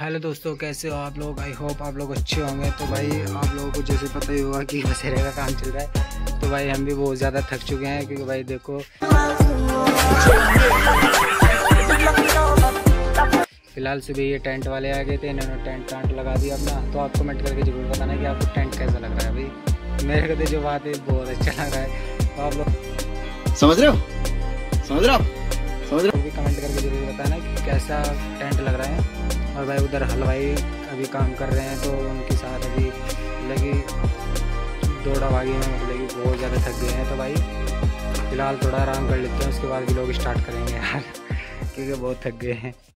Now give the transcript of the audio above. Hello दोस्तों, कैसे हो आप लोग। आई होप आप लोग अच्छे होंगे। तो भाई आप लोगों को जैसे पता ही होगा कि बसेरे का काम चल रहा है, तो भाई हम भी बहुत ज़्यादा थक चुके हैं क्योंकि भाई देखो फिलहाल सुबह ये टेंट वाले आ गए थे, इन्होंने टेंट लगा दिया अपना। तो आप कमेंट करके ज़रूर बताना कि आपको टेंट कैसा लग रहा है। भाई मेरे को तो जो बात है बहुत अच्छा लग रहा है। तो आप लोग समझ रहे हो भी कमेंट करके जरूर बताना कि कैसा टेंट लग रहा है। और भाई उधर हलवाई अभी काम कर रहे हैं, तो उनके साथ अभी लगी दौड़ा भागी में, मतलब कि बहुत ज़्यादा थक गए हैं। तो भाई फिलहाल थोड़ा आराम कर लेते हैं, उसके बाद भी लोग स्टार्ट करेंगे यार क्योंकि बहुत थक गए हैं।